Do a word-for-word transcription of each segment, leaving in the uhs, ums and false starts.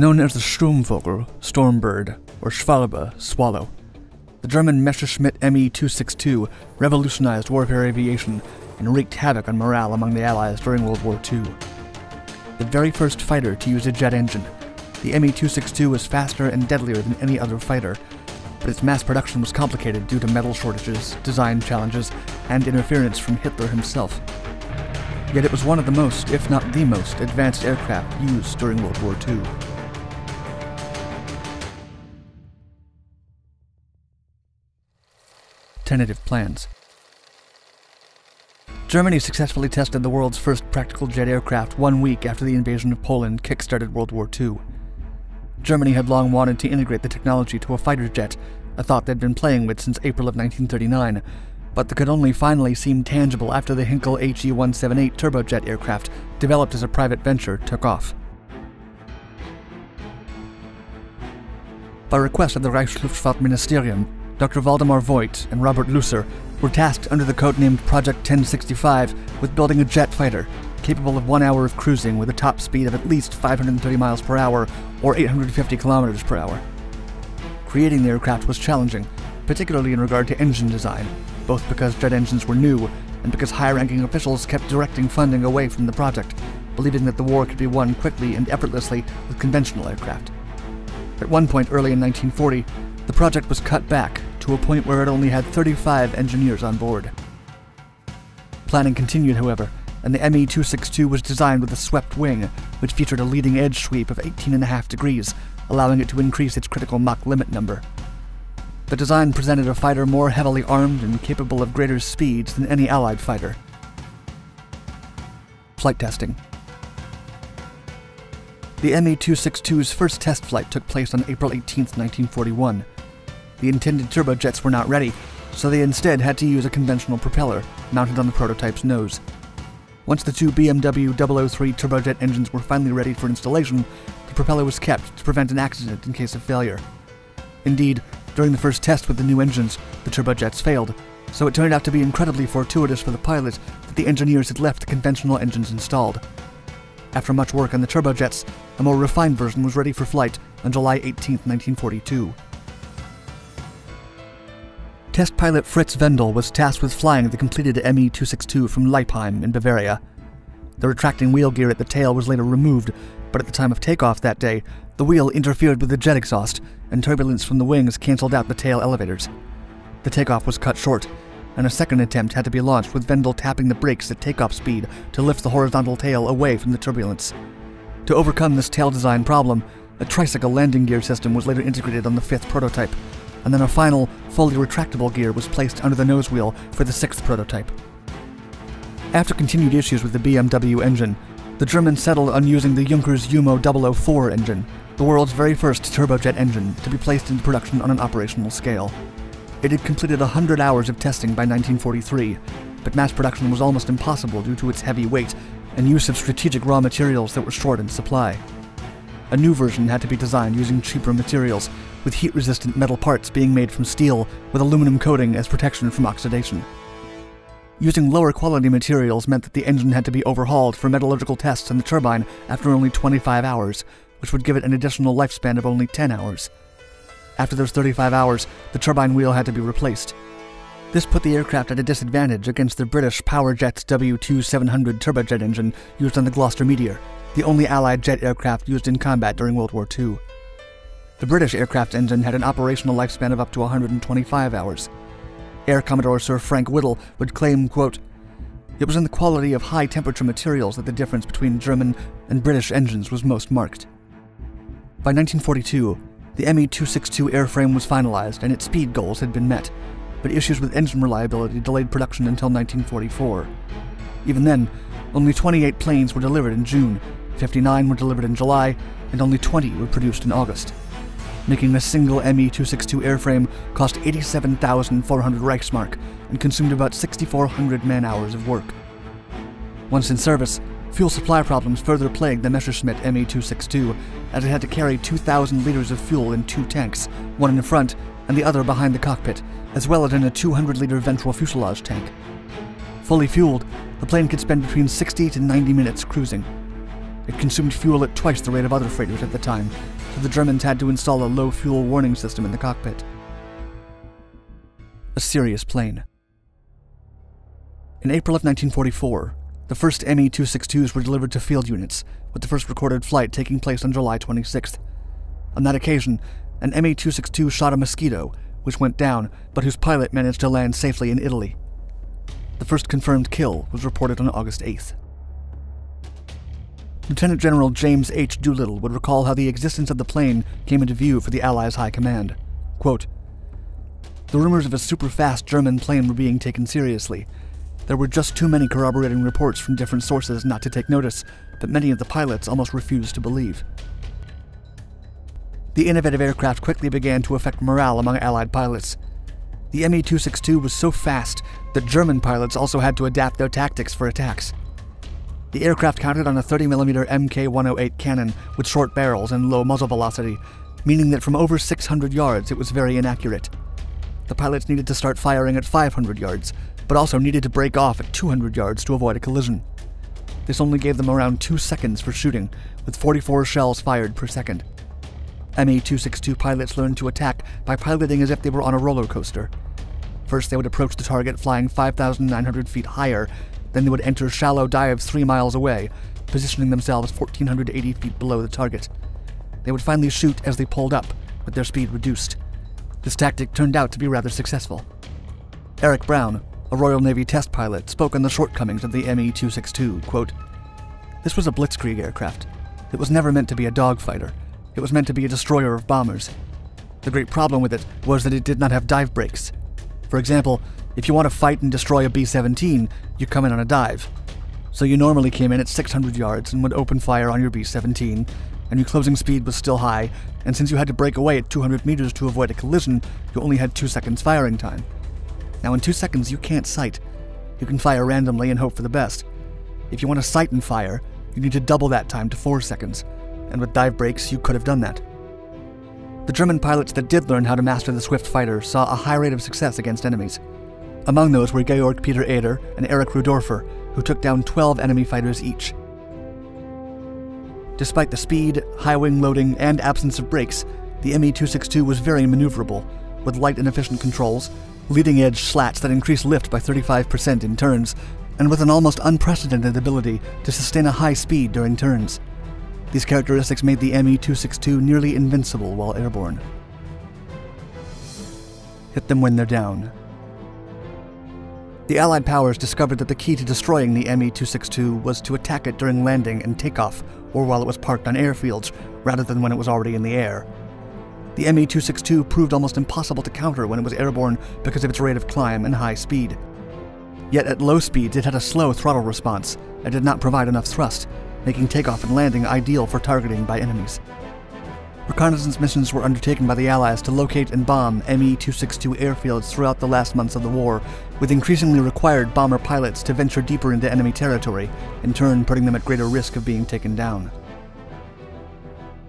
known as the Sturmvogel, Stormbird, or Schwalbe, Swallow. The German Messerschmitt M E two sixty-two revolutionized warfare aviation and wreaked havoc on morale among the Allies during World War Two. The very first fighter to use a jet engine, the M E two sixty-two was faster and deadlier than any other fighter, but its mass production was complicated due to metal shortages, design challenges, and interference from Hitler himself. Yet it was one of the most, if not the most, advanced aircraft used during World War Two. Tentative plans. Germany successfully tested the world's first practical jet aircraft one week after the invasion of Poland kick-started World War Two. Germany had long wanted to integrate the technology to a fighter jet, a thought they'd been playing with since April of nineteen thirty-nine, but that could only finally seem tangible after the Hinkel H E one seventy-eight turbojet aircraft, developed as a private venture, took off. By request of the Reichsluftfahrtministerium, Doctor Waldemar Voigt and Robert Lusser were tasked under the codename Project ten sixty-five with building a jet fighter capable of one hour of cruising with a top speed of at least five hundred thirty miles per hour or eight hundred fifty kilometers per hour. Creating the aircraft was challenging, particularly in regard to engine design, both because jet engines were new and because high-ranking officials kept directing funding away from the project, believing that the war could be won quickly and effortlessly with conventional aircraft. At one point early in nineteen forty, the project was cut back to a point where it only had thirty-five engineers on board. Planning continued, however, and the M E two sixty-two was designed with a swept wing, which featured a leading edge sweep of eighteen point five degrees, allowing it to increase its critical Mach limit number. The design presented a fighter more heavily armed and capable of greater speeds than any Allied fighter. Flight testing. The M E two sixty-two's first test flight took place on April eighteenth, nineteen forty-one. The intended turbojets were not ready, so they instead had to use a conventional propeller, mounted on the prototype's nose. Once the two B M W double oh three turbojet engines were finally ready for installation, the propeller was kept to prevent an accident in case of failure. Indeed, during the first test with the new engines, the turbojets failed, so it turned out to be incredibly fortuitous for the pilot that the engineers had left the conventional engines installed. After much work on the turbojets, a more refined version was ready for flight on July eighteenth, nineteen forty-two. Test pilot Fritz Wendel was tasked with flying the completed M E two sixty-two from Leipheim in Bavaria. The retracting wheel gear at the tail was later removed, but at the time of takeoff that day, the wheel interfered with the jet exhaust, and turbulence from the wings canceled out the tail elevators. The takeoff was cut short, and a second attempt had to be launched with Wendel tapping the brakes at takeoff speed to lift the horizontal tail away from the turbulence. To overcome this tail design problem, a tricycle landing gear system was later integrated on the fifth prototype, and then a final, fully retractable gear was placed under the nose wheel for the sixth prototype. After continued issues with the B M W engine, the Germans settled on using the Junkers Jumo double oh four engine, the world's very first turbojet engine, to be placed into production on an operational scale. It had completed one hundred hours of testing by nineteen forty-three, but mass production was almost impossible due to its heavy weight and use of strategic raw materials that were short in supply. A new version had to be designed using cheaper materials, with heat-resistant metal parts being made from steel with aluminum coating as protection from oxidation. Using lower-quality materials meant that the engine had to be overhauled for metallurgical tests on the turbine after only twenty-five hours, which would give it an additional lifespan of only ten hours. After those thirty-five hours, the turbine wheel had to be replaced. This put the aircraft at a disadvantage against the British Power Jets W twenty-seven hundred turbojet engine used on the Gloster Meteor, the only Allied jet aircraft used in combat during World War Two. The British aircraft engine had an operational lifespan of up to one hundred twenty-five hours. Air Commodore Sir Frank Whittle would claim, quote, "It was in the quality of high-temperature materials that the difference between German and British engines was most marked." By nineteen forty-two, the M E two sixty-two airframe was finalized and its speed goals had been met, but issues with engine reliability delayed production until nineteen forty-four. Even then, only twenty-eight planes were delivered in June, fifty-nine were delivered in July, and only twenty were produced in August. Making a single M E two sixty-two airframe cost eighty-seven thousand four hundred Reichsmark and consumed about six thousand four hundred man-hours of work. Once in service, fuel supply problems further plagued the Messerschmitt M E two sixty-two, as it had to carry two thousand liters of fuel in two tanks, one in the front and the other behind the cockpit, as well as in a two hundred liter ventral fuselage tank. Fully fueled, the plane could spend between sixty to ninety minutes cruising. It consumed fuel at twice the rate of other freighters at the time, so the Germans had to install a low-fuel warning system in the cockpit. A serious plane. In April of nineteen forty-four, the first M E two sixty-twos were delivered to field units, with the first recorded flight taking place on July twenty-sixth. On that occasion, an M E two sixty-two shot a Mosquito, which went down, but whose pilot managed to land safely in Italy. The first confirmed kill was reported on August eighth. Lieutenant General James H. Doolittle would recall how the existence of the plane came into view for the Allies' high command. Quote, "The rumors of a super-fast German plane were being taken seriously. There were just too many corroborating reports from different sources not to take notice, but many of the pilots almost refused to believe." The innovative aircraft quickly began to affect morale among Allied pilots. The M E two sixty-two was so fast that German pilots also had to adapt their tactics for attacks. The aircraft counted on a thirty millimeter M K one oh eight cannon with short barrels and low muzzle velocity, meaning that from over six hundred yards it was very inaccurate. The pilots needed to start firing at five hundred yards, but also needed to break off at two hundred yards to avoid a collision. This only gave them around two seconds for shooting, with forty-four shells fired per second. M E two sixty-two pilots learned to attack by piloting as if they were on a roller coaster. First, they would approach the target flying five thousand nine hundred feet higher, then they would enter shallow dives three miles away, positioning themselves one thousand four hundred eighty feet below the target. They would finally shoot as they pulled up, with their speed reduced. This tactic turned out to be rather successful. Eric Brown, a Royal Navy test pilot, spoke on the shortcomings of the M E two sixty-two, quote, "This was a blitzkrieg aircraft. It was never meant to be a dogfighter. It was meant to be a destroyer of bombers. The great problem with it was that it did not have dive brakes. For example, if you want to fight and destroy a B seventeen, you come in on a dive. So you normally came in at six hundred yards and would open fire on your B seventeen, and your closing speed was still high, and since you had to break away at two hundred meters to avoid a collision, you only had two seconds firing time. Now in two seconds you can't sight. You can fire randomly and hope for the best. If you want to sight and fire, you need to double that time to four seconds. And with dive brakes, you could have done that." The German pilots that did learn how to master the swift fighter saw a high rate of success against enemies. Among those were Georg Peter Eder and Erich Rudorfer, who took down twelve enemy fighters each. Despite the speed, high wing loading, and absence of brakes, the M E two sixty-two was very maneuverable, with light and efficient controls, leading-edge slats that increased lift by thirty-five percent in turns, and with an almost unprecedented ability to sustain a high speed during turns. These characteristics made the M E two sixty-two nearly invincible while airborne. Hit them when they're down. The Allied powers discovered that the key to destroying the M E two sixty-two was to attack it during landing and takeoff, or while it was parked on airfields, rather than when it was already in the air. The M E two sixty-two proved almost impossible to counter when it was airborne because of its rate of climb and high speed. Yet at low speeds it had a slow throttle response and did not provide enough thrust, making takeoff and landing ideal for targeting by enemies. Reconnaissance missions were undertaken by the Allies to locate and bomb M E two sixty-two airfields throughout the last months of the war, with increasingly required bomber pilots to venture deeper into enemy territory, in turn putting them at greater risk of being taken down.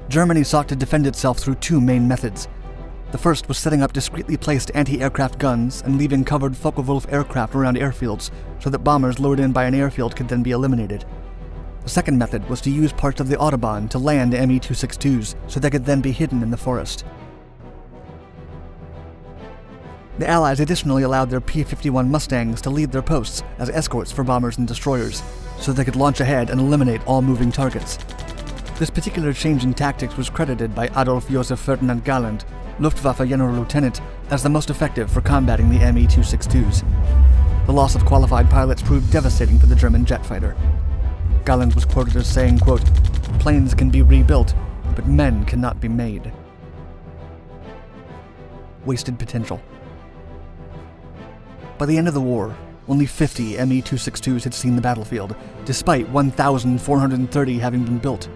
Germany sought to defend itself through two main methods. The first was setting up discreetly placed anti-aircraft guns and leaving covered Focke-Wulf aircraft around airfields so that bombers lured in by an airfield could then be eliminated. The second method was to use parts of the Autobahn to land M E two sixty-twos so they could then be hidden in the forest. The Allies additionally allowed their P fifty-one Mustangs to lead their posts as escorts for bombers and destroyers, so they could launch ahead and eliminate all moving targets. This particular change in tactics was credited by Adolf Josef Ferdinand Galland, Luftwaffe General Lieutenant, as the most effective for combating the M E two sixty-twos. The loss of qualified pilots proved devastating for the German jet fighter. Galland was quoted as saying, quote, "Planes can be rebuilt, but men cannot be made." Wasted potential. By the end of the war, only fifty M E two sixty-twos had seen the battlefield, despite one thousand four hundred thirty having been built.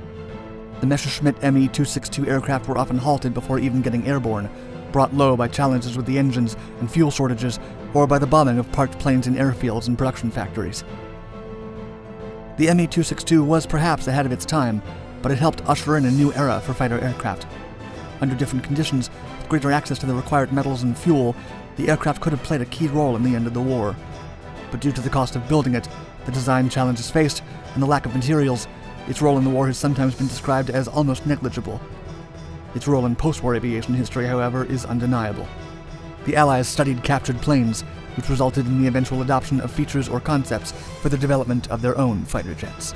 The Messerschmitt M E two sixty-two aircraft were often halted before even getting airborne, brought low by challenges with the engines and fuel shortages, or by the bombing of parked planes in airfields and production factories. The M E two sixty-two was perhaps ahead of its time, but it helped usher in a new era for fighter aircraft. Under different conditions, with greater access to the required metals and fuel, the aircraft could have played a key role in the end of the war. But due to the cost of building it, the design challenges faced, and the lack of materials, Its role in the war has sometimes been described as almost negligible. Its role in post-war aviation history, however, is undeniable. The Allies studied captured planes, which resulted in the eventual adoption of features or concepts for the development of their own fighter jets.